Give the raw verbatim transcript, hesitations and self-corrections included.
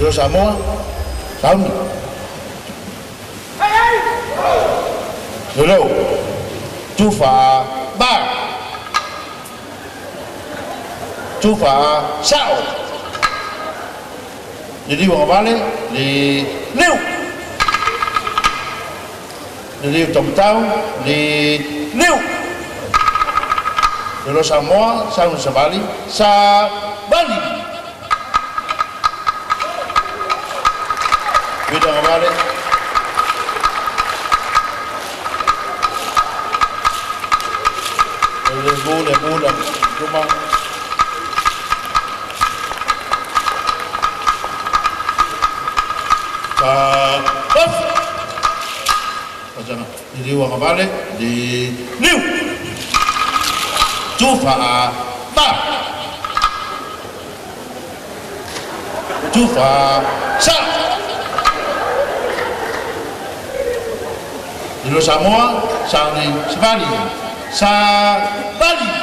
Yo Samoa, Salmi. Hello, Tufa Bar, Tufa Sao. Jadi orang balik di Liu, jadi Tom Tau di Liu. Hello Samoa, Sao Nusa Bali, Sa Bali. Bidang kembali lebu lebu dan cuma pas macam jadi uang kembali di new cufa ta cufa sa Dulu Samoa, Sani, Sebali, Sabali.